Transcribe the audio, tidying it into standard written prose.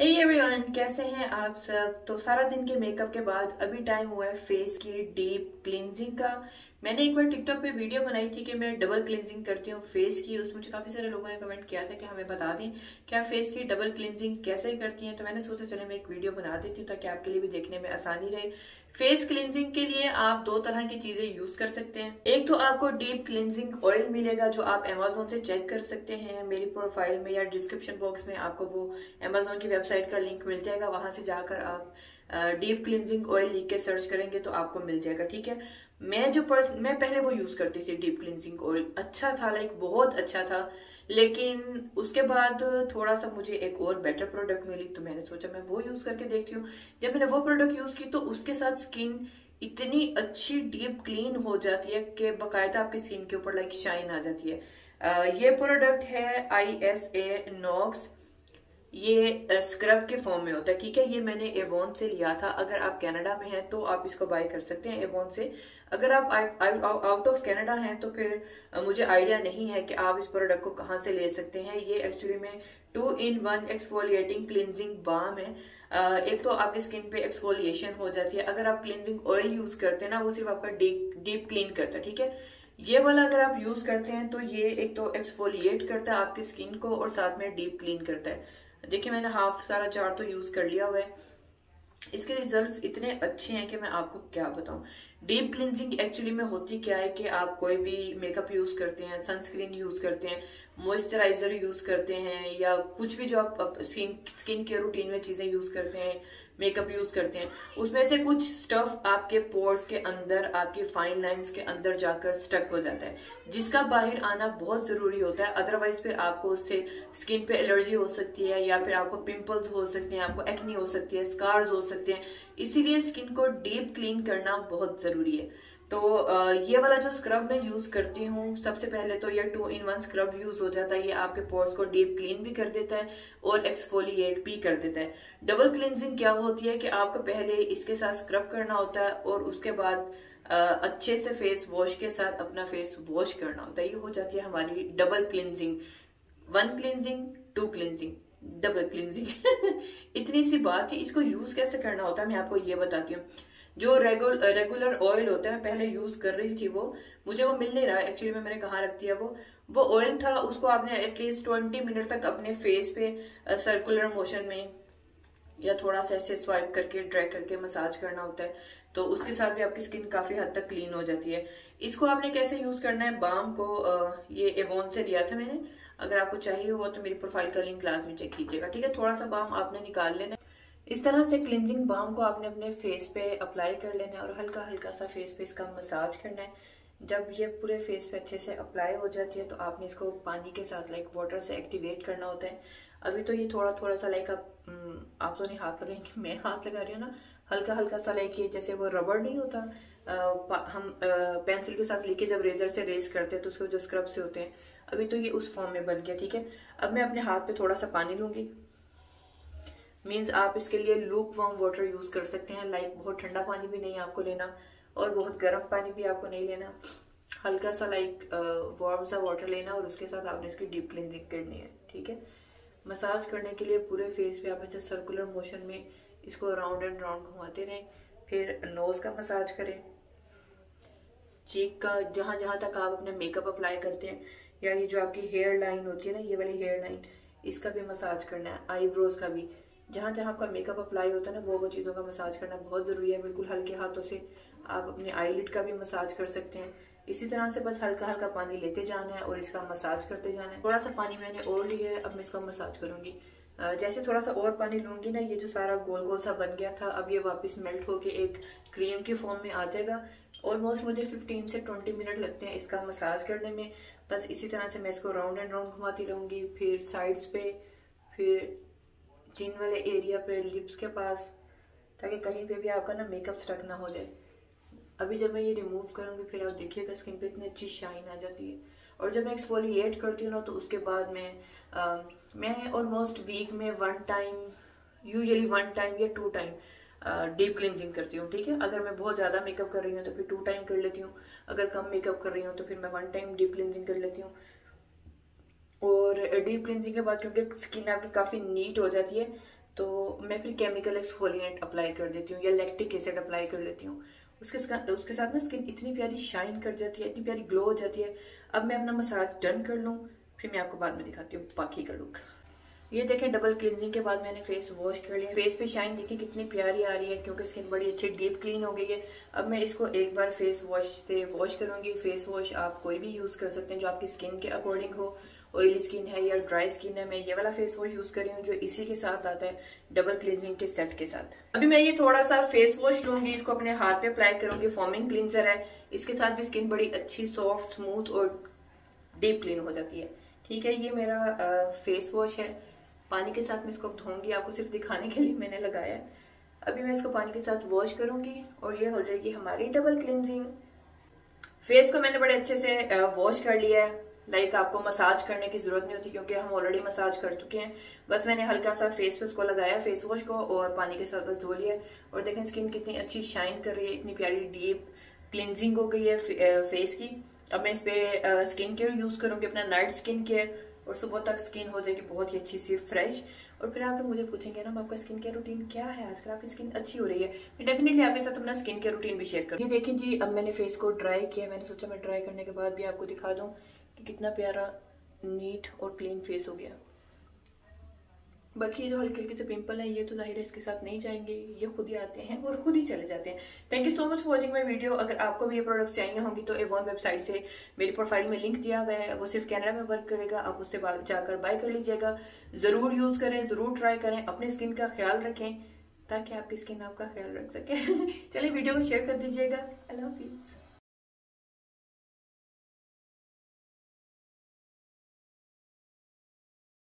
Hey everyone, कैसे हैं आप सब। तो सारा दिन के मेकअप के बाद अभी टाइम हुआ है फेस की डीप क्लिनजिंग का। मैंने एक बार टिकटॉक पे वीडियो बनाई थी कि मैं डबल क्लिनजिंग करती हूँ फेस की। उसमें मुझे काफ़ी सारे लोगों ने कमेंट किया था कि हमें बता दें कि आप फेस की डबल क्लिनजिंग कैसे करती हैं। तो मैंने सोचा चले मैं एक वीडियो बना देती हूँ ताकि आपके लिए भी देखने में आसानी रहे। फेस क्लिनजिंग के लिए आप दो तरह की चीज़ें यूज़ कर सकते हैं। एक तो आपको डीप क्लिनजिंग ऑयल मिलेगा जो आप अमेजोन से चेक कर सकते हैं। मेरी प्रोफाइल में या डिस्क्रिप्शन बॉक्स में आपको वो अमेजोन की वेबसाइट का लिंक मिल जाएगा। वहाँ से जाकर आप डीप क्लिनजिंग ऑयल लिख के सर्च करेंगे तो आपको मिल जाएगा। ठीक है, मैं पहले वो यूज़ करती थी। डीप क्लिनजिंग ऑयल अच्छा था, लाइक बहुत अच्छा था, लेकिन उसके बाद थोड़ा सा मुझे एक और बेटर प्रोडक्ट मिली तो मैंने सोचा मैं वो यूज़ करके देखती हूँ। जब मैंने वो प्रोडक्ट यूज़ की तो उसके साथ स्किन इतनी अच्छी डीप क्लीन हो जाती है कि बाकायदा आपकी स्किन के ऊपर लाइक शाइन आ जाती है। ये प्रोडक्ट है ISA Nox। ये स्क्रब के फॉर्म में होता है। ठीक है, ये मैंने एवॉन से लिया था। अगर आप कनाडा में हैं तो आप इसको बाय कर सकते हैं एवॉन से। अगर आप आउट ऑफ कनाडा हैं तो फिर मुझे आइडिया नहीं है कि आप इस प्रोडक्ट को कहाँ से ले सकते हैं। ये एक्चुअली में 2-in-1 एक्सफोलिएटिंग क्लिनजिंग बाम है। एक तो आपकी स्किन पे एक्सफोलिएशन हो जाती है। अगर आप क्लिनजिंग ऑयल यूज करते हैं ना, वो सिर्फ आपका डीप क्लीन करता है। ठीक है, ये वाला अगर आप यूज करते हैं तो ये एक तो एक्सफोलिएट करता है आपकी स्किन को और साथ में डीप क्लीन करता है। देखिए, मैंने हाफ सारा जार तो यूज़ कर लिया हुआ है। इसके रिजल्ट्स इतने अच्छे हैं कि मैं आपको क्या बताऊं। डीप क्लिनजिंग एक्चुअली में होती क्या है कि आप कोई भी मेकअप यूज़ करते हैं, सनस्क्रीन यूज़ करते हैं, मॉइस्चराइज़र यूज़ करते हैं, या कुछ भी जो आप स्किन केयर रूटीन में चीज़ें यूज़ करते हैं, मेकअप यूज़ करते हैं, उसमें से कुछ स्टफ आपके पोर्स के अंदर, आपके फाइन लाइंस के अंदर जाकर स्टक हो जाता है, जिसका बाहर आना बहुत ज़रूरी होता है। अदरवाइज फिर आपको उससे स्किन पे एलर्जी हो सकती है, या फिर आपको पिंपल्स हो सकते हैं, आपको एक्नी हो सकती है, स्कार्स हो सकते हैं। इसीलिए स्किन को डीप क्लीन करना बहुत ज़रूरी है। तो ये वाला जो स्क्रब मैं यूज़ करती हूँ, सबसे पहले तो ये 2-in-1 स्क्रब यूज़ हो जाता है। ये आपके पोर्स को डीप क्लीन भी कर देता है और एक्सफोलिएट भी कर देता है। डबल क्लिनजिंग क्या होती है कि आपको पहले इसके साथ स्क्रब करना होता है और उसके बाद अच्छे से फेस वॉश के साथ अपना फेस वॉश करना होता है। ये हो जाती है हमारी double cleansing. 1 cleansing, 2 cleansing, double cleansing इतनी सी बात है। इसको यूज़ कैसे करना होता है मैं आपको ये बताती हूँ। जो रेगुलर ऑयल होता है, मैं पहले यूज़ कर रही थी, वो मुझे वो मिल नहीं रहा एक्चुअली में। मैंने कहाँ रख दिया वो ऑयल था। उसको आपने एटलीस्ट 20 मिनट तक अपने फेस पे सर्कुलर मोशन में या थोड़ा सा ऐसे स्वाइप करके ड्रैग करके मसाज करना होता है। तो उसके साथ भी आपकी स्किन काफ़ी हद तक क्लीन हो जाती है। इसको आपने कैसे यूज़ करना है बाम को, ये एवॉन से लिया था मैंने। अगर आपको चाहिए हुआ तो मेरी प्रोफाइल का लिंक लास्ट में चेक कीजिएगा। ठीक है, थोड़ा सा बाम आपने निकाल लेना है। इस तरह से क्लिनजिंग बाम को आपने अपने फेस पे अप्लाई कर लेना है और हल्का हल्का सा फेस पे इसका मसाज करना है। जब ये पूरे फेस पे अच्छे से अप्लाई हो जाती है तो आपने इसको पानी के साथ लाइक वाटर से एक्टिवेट करना होता है। अभी तो ये थोड़ा सा लाइक आप तो नहीं हाथ लगाएंगे, मैं हाथ लगा रही हूँ ना। हल्का हल्का सा लाइक ये जैसे वो रबड़ नहीं होता, हम पेंसिल के साथ लेके जब रेजर से रेस करते हैं तो उसके जो स्क्रब से होते हैं, अभी तो ये उस फॉर्म में बन गया। ठीक है, अब मैं अपने हाथ पर थोड़ा सा पानी लूँगी। मीन्स आप इसके लिए लूक वार्म वाटर यूज़ कर सकते हैं, लाइक बहुत ठंडा पानी भी नहीं आपको लेना और बहुत गर्म पानी भी आपको नहीं लेना। हल्का सा लाइक वार्म सा वाटर लेना और उसके साथ आपने इसकी डीप क्लिनजिंग करनी है। ठीक है, मसाज करने के लिए पूरे फेस पे आप ऐसे सर्कुलर मोशन में इसको राउंड एंड राउंड घुमाते रहें। फिर नोज़ का मसाज करें, चीक का, जहाँ जहाँ तक आप अपने मेकअप अप्लाई करते हैं, या ये जो आपकी हेयर लाइन होती है ना, ये वाली हेयर लाइन, इसका भी मसाज करना है। आईब्रोज़ का भी, जहाँ जहाँ आपका मेकअप अप्लाई होता है ना, वो चीज़ों का मसाज करना बहुत ज़रूरी है। बिल्कुल हल्के हाथों से आप अपने आईलिड का भी मसाज कर सकते हैं। इसी तरह से बस हल्का हल्का पानी लेते जाना है और इसका मसाज करते जाना है। थोड़ा सा पानी मैंने और लिया है, अब मैं इसका मसाज करूँगी। जैसे थोड़ा सा और पानी लूँगी ना, ये जो सारा गोल गोल सा बन गया था, अब ये वापस मेल्ट होके एक क्रीम के फॉर्म में आ जाएगा। ऑलमोस्ट मुझे 15 से 20 मिनट लगते हैं इसका मसाज करने में। बस इसी तरह से मैं इसको राउंड एंड राउंड घुमाती रहूँगी, फिर साइड्स पे, फिर चिन वाले एरिया पे, लिप्स के पास, ताकि कहीं पे भी आपका ना मेकअप स्टक ना हो जाए। अभी जब मैं ये रिमूव करूँगी फिर आप देखिएगा स्किन पे इतनी अच्छी शाइन आ जाती है। और जब मैं एक्सफोलिएट करती हूँ ना, तो उसके बाद मैं ऑलमोस्ट वीक में 1 टाइम, यूजुअली 1 टाइम या 2 टाइम डीप क्लिनजिंग करती हूँ। ठीक है, अगर मैं बहुत ज़्यादा मेकअप कर रही हूँ तो फिर 2 टाइम कर लेती हूँ, अगर कम मेकअप कर रही हूँ तो फिर मैं 1 टाइम डीप क्लिनजिंग कर लेती हूँ। और डीप क्लिनजिंग के बाद क्योंकि स्किन आपकी काफ़ी नीट हो जाती है तो मैं फिर केमिकल एक्सफोलिएंट अप्लाई कर देती हूँ या लैक्टिक एसिड अप्लाई कर लेती हूँ। उसके साथ ना स्किन इतनी प्यारी शाइन कर जाती है, इतनी प्यारी ग्लो हो जाती है। अब मैं अपना मसाज डन कर लूँ, फिर मैं आपको बाद में दिखाती हूँ बाकी का लुक। ये देखें, डबल क्लिनजिंग के बाद मैंने फेस वॉश कर लिया। फेस पे शाइन देखें कितनी प्यारी आ रही है क्योंकि स्किन बड़ी अच्छी डीप क्लीन हो गई है। अब मैं इसको एक बार फेस वॉश से वॉश करूंगी। फेस वॉश आप कोई भी यूज़ कर सकते हैं जो आपकी स्किन के अकॉर्डिंग हो, ऑयली स्किन है या ड्राई स्किन है। मैं ये वाला फेस वॉश यूज़ कर रही हूँ जो इसी के साथ आता है, डबल क्लिनजिंग के सेट के साथ। अभी मैं ये थोड़ा सा फेस वॉश लूंगी, इसको अपने हाथ पे अप्लाई करूंगी। फॉर्मिंग क्लींजर है, इसके साथ भी स्किन बड़ी अच्छी सॉफ्ट स्मूथ और डीप क्लीन हो जाती है। ठीक है, ये मेरा फेस वॉश है। पानी के साथ मैं इसको धोऊंगी, आपको सिर्फ दिखाने के लिए मैंने लगाया है। अभी मैं इसको पानी के साथ वॉश करूंगी और ये हो जाएगी हमारी डबल क्लिनजिंग। फेस को मैंने बड़े अच्छे से वॉश कर लिया है। लाइक आपको मसाज करने की जरूरत नहीं होती क्योंकि हम ऑलरेडी मसाज कर चुके हैं। बस मैंने हल्का सा फेस पे उसको लगाया, फेस वॉश को, और पानी के साथ बस धो लिया। और देखें स्किन कितनी अच्छी शाइन कर रही है, इतनी प्यारी डीप क्लिनजिंग हो गई है फेस की। अब मैं इस पर स्किन केयर यूज़ करूँगी, अपना नाइट स्किन केयर, और सुबह तक स्किन हो जाएगी बहुत ही अच्छी सी फ्रेश। और फिर आप लोग मुझे पूछेंगे ना आपका स्किन केयर रूटीन क्या है, आजकल आपकी स्किन अच्छी हो रही है। मैं डेफिनेटली आपके साथ अपना स्किन केयर रूटीन भी शेयर करूँ। ये देखें जी, अब मैंने फेस को ड्राई किया। मैंने सोचा मैं ड्राई करने के बाद भी आपको दिखा दूँ कि कितना प्यारा नीट और क्लीन फेस हो गया। बाकी जो हल्के हल्के से पिंपल हैं ये तो जाहिर है इसके साथ नहीं जाएंगे, ये खुद ही आते हैं और खुद ही चले जाते हैं। Thank you so much for watching my video. अगर आपको भी ये प्रोडक्ट्स चाहिए होंगी तो एवॉन वेबसाइट से मेरी प्रोफाइल में लिंक दिया हुआ है, वो सिर्फ कनाडा में वर्क करेगा। आप उससे जाकर बाय कर लीजिएगा। ज़रूर यूज़ करें, ज़रूर ट्राई करें। अपने स्किन का ख्याल रखें ताकि आपकी स्किन आपका ख्याल रख सके। चलिए वीडियो को शेयर कर दीजिएगा। अल्लाह हाफिज़।